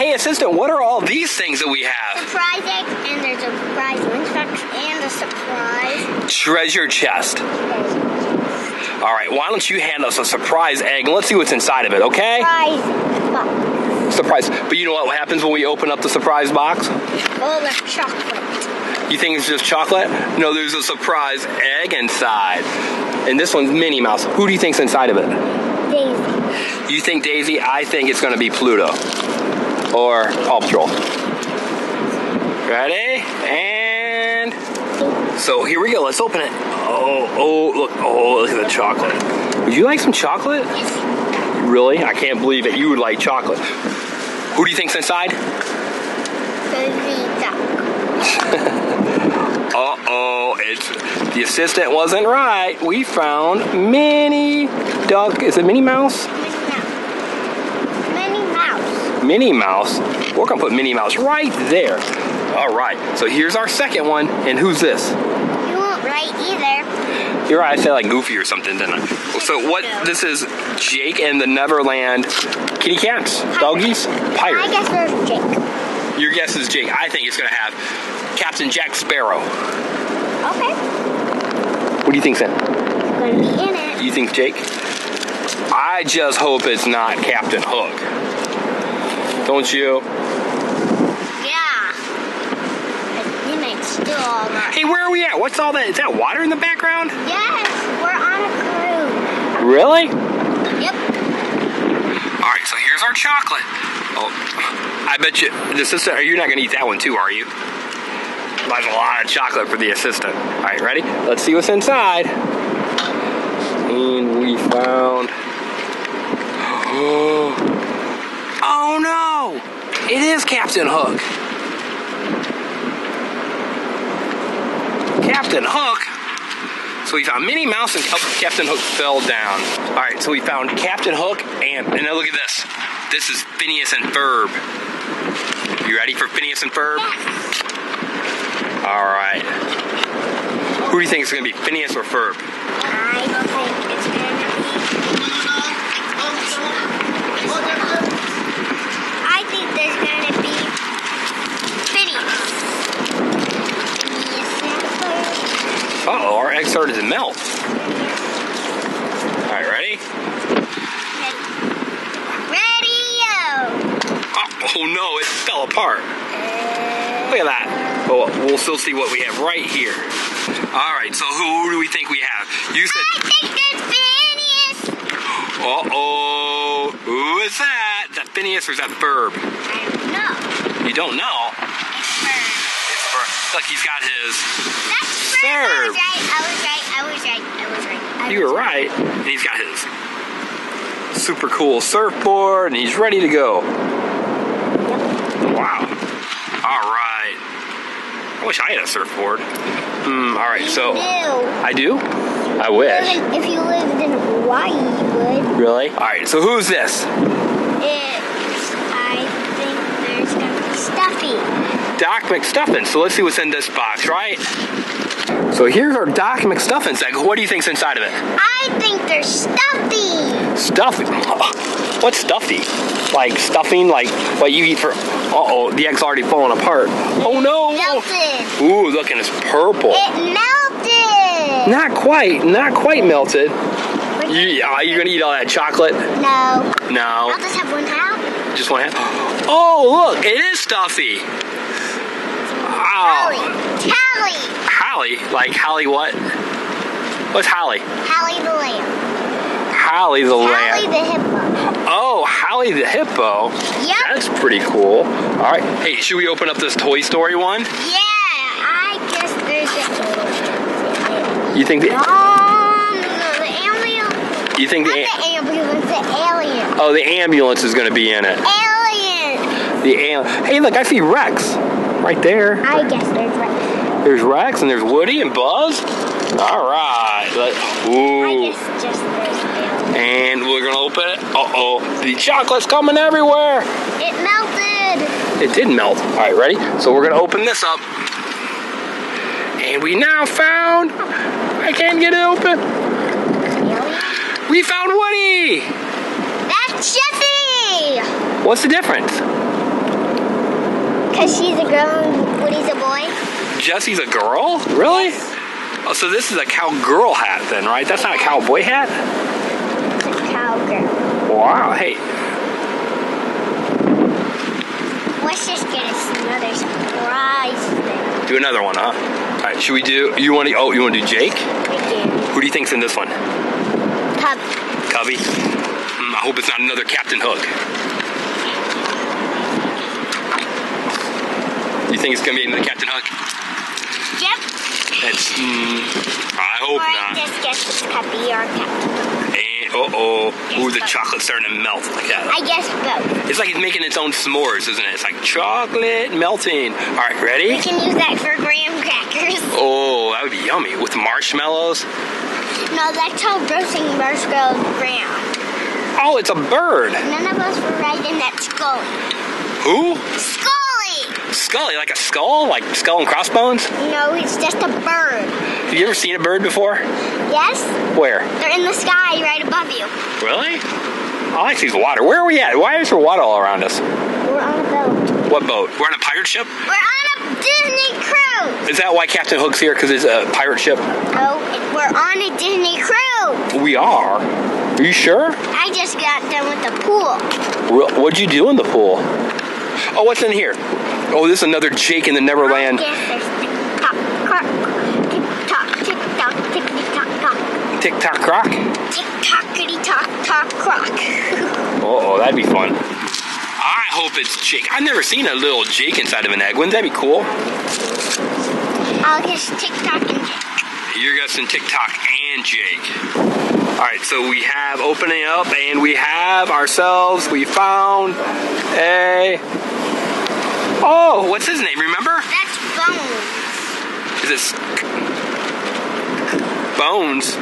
Hey, assistant, what are all these things that we have? Surprise eggs, and there's a surprise lunchbox, and a surprise treasure chest. All right, why don't you hand us a surprise egg? Let's see what's inside of it, okay? Surprise box. Surprise. But you know what happens when we open up the surprise box? All the chocolate. You think it's just chocolate? No, there's a surprise egg inside. And this one's Minnie Mouse. Who do you think's inside of it? Daisy. You think Daisy? I think it's going to be Pluto or Paw Patrol. Ready? And so here we go. Let's open it. Oh, look. Oh, look at the chocolate. Would you like some chocolate? Yes. Really? I can't believe that you would like chocolate. Who do you think's inside? Daisy. Uh-oh. It's, the assistant wasn't right. We found Minnie Duck. Is it Minnie Mouse? Minnie Mouse. We're going to put Minnie Mouse right there. All right. So here's our second one. And who's this? You weren't right either. You're right. I said like Goofy or something, didn't I? So what? This is Jake and the Neverland kitty cats. Pirate. Doggies. Pirates. My guess was Jake. Your guess is Jake. I think it's going to have Captain Jack Sparrow. Okay. What do you think's in? It's going to be in it. You think Jake? I just hope it's not Captain Hook. Don't you? Yeah. You might steal all that. Hey, where are we at? What's all that? Is that water in the background? Yes, we're on a cruise. Really? Yep. All right, so here's our chocolate. Oh, I bet you, the assistant, you're not going to eat that one too, are you? That's a lot of chocolate for the assistant. All right, ready? Let's see what's inside. And we found... Oh... Oh no! It is Captain Hook. Captain Hook? So we found Minnie Mouse and Captain Hook fell down. Alright, so we found Captain Hook and now look at this. This is Phineas and Ferb. You ready for Phineas and Ferb? Yes. Alright. Who do you think is going to be, Phineas or Ferb? I think it's going to be... There's going to be Phineas. Uh-oh, our egg started to melt. All right, ready? Radio! Oh, no, it fell apart. Look at that. Oh, we'll still see what we have right here. All right, so who do we think we have? You said... I think there's Phineas! Uh-oh. Who is that? Is that Phineas or is that Ferb? I don't know. You don't know? It's Ferb. It's Ferb. Look, he's got his... That's Ferb. I was right. You were right. And he's got his super cool surfboard, and he's ready to go. Wow. All right. I wish I had a surfboard. All right, so... I do? I wish. If you lived in Hawaii, you would. Really? All right, so who's this? I think there's going to be Stuffy. Doc McStuffins. So let's see what's in this box, right? So here's our Doc McStuffins egg. What do you think's inside of it? I think there's Stuffy. Stuffy? What's Stuffy? Like stuffing? Like what you eat for... Uh-oh, the egg's already falling apart. Oh, no. Melted. Ooh, look, and it's purple. It melted. Not quite melted. Are you going to eat all that chocolate? No. No. I'll just have one half. Just one half? Oh, look, it is Stuffy. Wow. Hallie. Hallie. Hallie? Like Hallie what? What's Hallie? Hallie the Lamb. Hallie the Lamb. Hallie the Hippo. Oh, Hallie the Hippo. Yep. That's pretty cool. All right. Hey, should we open up this Toy Story one? Yeah, I guess there's a Toy Story. You think... You think the ambulance, the alien. Oh, the ambulance is going to be in it. Alien. Hey, look, I see Rex right there. I guess there's Rex. There's Rex, and there's Woody and Buzz. All right. Ooh. I guess just there's alien. And we're going to open it. Uh-oh. The chocolate's coming everywhere. It melted. It did melt. All right, ready? So we're going to open this up. And we now found... I can't get it open. We found Woody! That's Jessie! What's the difference? Because she's a girl and Woody's a boy. Jessie's a girl? Really? Oh, so this is a cowgirl hat then, right? That's not a cowboy hat? It's a cowgirl. Wow, hey. Let's just get another surprise thing. Do another one, huh? All right, should we do, you want to do Jake? I do. Who do you think's in this one? Cubby. Cubby? I hope it's not another Captain Hook. You think it's going to be another Captain Hook? Yep. It's, I hope not. Or just guess it's Cubby or Captain Hook. And, uh-oh. Ooh, the chocolate's starting to melt like that. I guess both. It's like it's making its own s'mores, isn't it? It's like chocolate melting. All right, ready? We can use that for graham crackers. Oh, that would be yummy. With marshmallows. No, that's how roasting marshmallows graham. Oh, it's a bird. None of us were right in that Scully. Who? Scully! Scully, like a skull? Like skull and crossbones? No, it's just a bird. Have you ever seen a bird before? Yes. Where? They're in the sky right above you. Really? I like these water. Where are we at? Why is there water all around us? We're on a boat. What boat? We're on a pirate ship? We're on a Disney cruise. Is that why Captain Hook's here? Because it's a pirate ship? Oh, we're on a Disney cruise. We are? Are you sure? I just got done with the pool. What'd you do in the pool? Oh, what's in here? Oh, this is another Jake in the Neverland. Tick Tock Croc. Tick Tock, Tick Tock Croc. Tick Tock Croc? Tick Tock Tock Croc. Oh, that'd be fun. I hope it's Jake. I've never seen a little Jake inside of an egg. Wouldn't that be cool? I'll guess Tick Tock and Jake. You're guessing Tick Tock and Jake. All right, so we have opening up, and we have ourselves, we found a, oh, what's his name, remember? That's Bones. Is this Bones?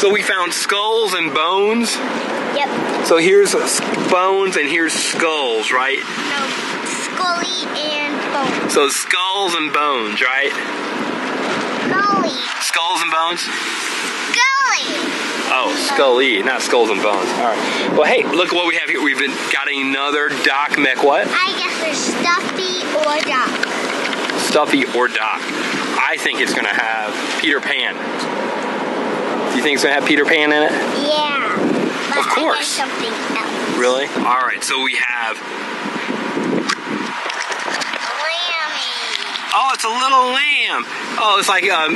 So we found skulls and bones? Yep. So here's bones and here's skulls, right? No, Scully and Bones. So skulls and bones, right? Scully. Skulls and bones? Oh, Scully, not skulls and bones. All right. Well, hey, look what we have here. We've got another Doc Mech. What? I guess there's Stuffy or Doc. Stuffy or Doc. I think it's going to have Peter Pan. Do you think it's going to have Peter Pan in it? Yeah. But of course. There's something else. Really? All right. So we have Lambie. Oh, it's a little lamb. Oh, it's like a.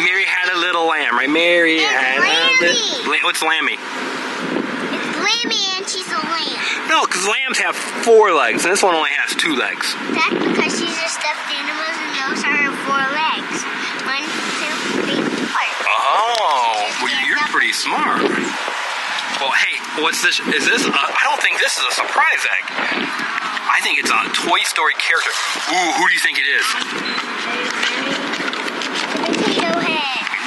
Mary had a little lamb, right? Mary it's had Lambie. What's Lambie? It's Lambie and she's a lamb. No, because lambs have 4 legs, and this one only has 2 legs. That's because these are stuffed animals, and those are 4 legs. 1, 2, 3, 4. Oh, well, you're pretty smart. Well, hey, what's this? Is this? I don't think this is a surprise egg. I think it's a Toy Story character. Ooh, who do you think it is?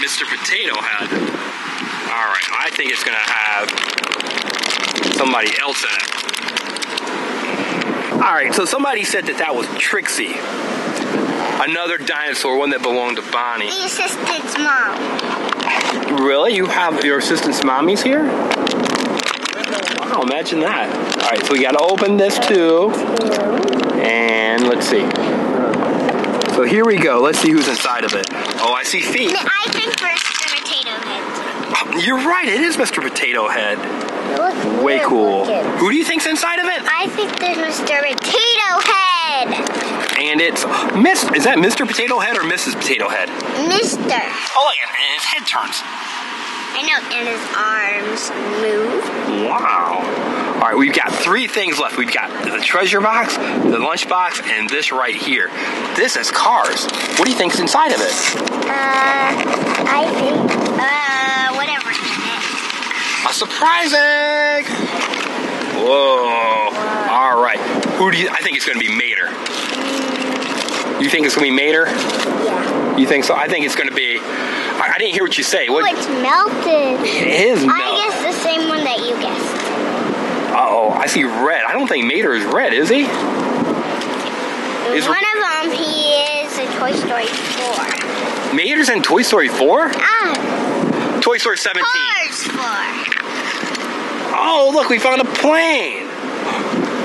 Mr. Potato Head. All right, I think it's gonna have somebody else in it. All right, so somebody said that that was Trixie, another dinosaur, one that belonged to Bonnie. The assistant's mom. Really? You have your assistant's mommies here? Wow, imagine that. All right, so we gotta open this too, and let's see. So here we go. Let's see who's inside of it. Oh, I see feet. I think first Mr. Potato Head. Oh, you're right. It is Mr. Potato Head. Look, way cool. Looking. Who do you think's inside of it? I think there's Mr. Potato Head. And it's Miss. Is that Mr. Potato Head or Mrs. Potato Head? Mr. Oh, look, and his head turns. I know, and his arms move. Wow. All right, we've got 3 things left. We've got the treasure box, the lunch box, and this right here. This is Cars. What do you think's inside of it? I think, whatever. A surprise egg! Whoa. All right. Who do you, I think it's going to be Mater. You think it's going to be Mater? Yeah. You think so? I think it's going to be, I didn't hear what you say. What? Oh, it's melted. It is melted. I guess the same one that you guessed. Uh-oh, I see red. I don't think Mater is red, is he? Is one of them, he is in Toy Story 4. Mater's in Toy Story 4? Ah. Toy Story 17. Cars 4. Oh, look, we found a plane.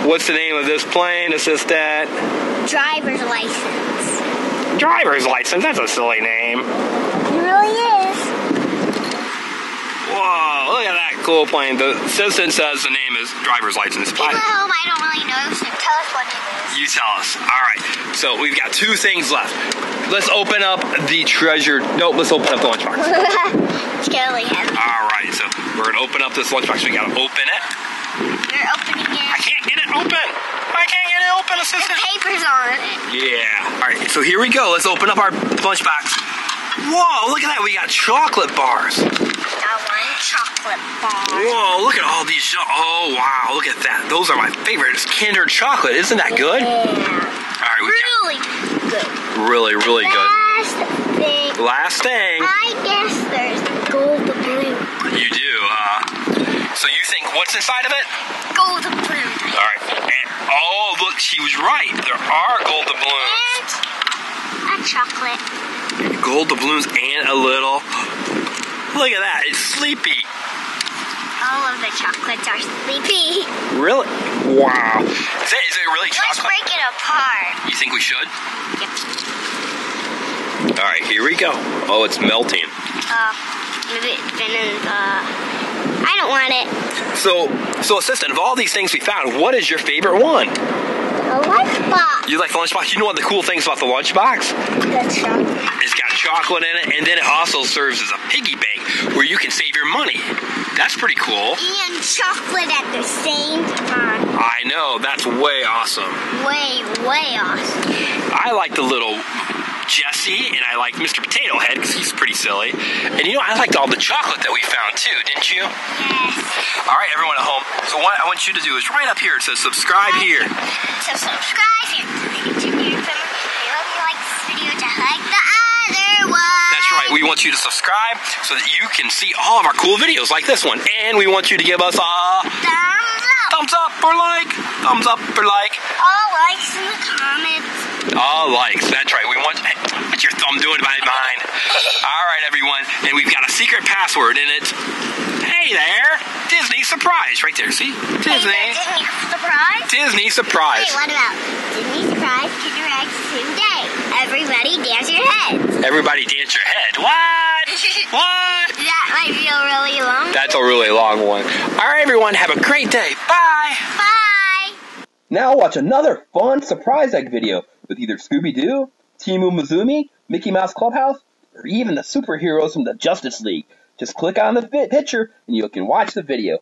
what's the name of this plane? It's just that. Driver's license. Driver's license? That's a silly name. It really is. Whoa, look at that cool plane. The assistant says the name is driver's license. People at home, I don't really know, so tell us what it is. You tell us. All right. So we've got two things left. Let's open up the treasure. Nope, let's open up the lunchbox. It's totally heavy. All right, so we're going to open up this lunchbox. We got to open it. You're opening it. I can't get it open. I can't get it open, assistant. The paper's on it. Yeah. All right, so here we go. Let's open up our lunchbox. Whoa, look at that. We got chocolate bars. Got one chocolate bar. Whoa, look at all these. Oh, wow. Look at that. Those are my favorites. Kinder chocolate. Isn't that good? Yeah. All right, we got really good. Really, really good. Last thing. I guess there's gold and blue. You do, so you think what's inside of it? Gold balloons. All right. And, oh, look, she was right. There are gold balloons. And a chocolate. Gold balloons and a little. Look at that. It's sleepy. All of the chocolates are sleepy. Really? Wow. Is it really chocolate? Let's break it apart. You think we should? Yep. All right. Here we go. Oh, it's melting. Maybe it's been in the... I don't want it. So assistant, of all these things we found, what is your favorite one? The lunchbox. You like the lunchbox? You know what the cool things about the lunchbox? The chocolate. It's got chocolate in it, and then it also serves as a piggy bank where you can save your money. That's pretty cool. And chocolate at the same time. I know. That's way awesome. Way awesome. I like the little Jessie, and I like Mr. Potato Head because he's pretty silly. And you know, I liked all the chocolate that we found too, didn't you? Yes. All right, everyone at home. So what I want you to do is right up here. It says subscribe here. So subscribe here to the YouTube family. I hope you like this video to like the other one. That's right. We want you to subscribe so that you can see all of our cool videos like this one. And we want you to give us a thumbs up or like. Thumbs up or like. All likes in the comments. All likes, that's right. We want. What's your thumb doing by mine? All right, everyone. And we've got a secret password in it. Hey there, Disney Surprise. Right there, see? Disney. Hey there, Disney Surprise? Disney Surprise. Wait, what about Disney Surprise, Kinder Rex, today? Everybody dance your head. Everybody dance your head. What? What? That might be a really long one. That's a really long one. All right, everyone. Have a great day. Bye. Bye. Now watch another fun surprise egg video with either Scooby-Doo, Team Umizoomi, Mickey Mouse Clubhouse, or even the superheroes from the Justice League. Just click on the picture and you can watch the video.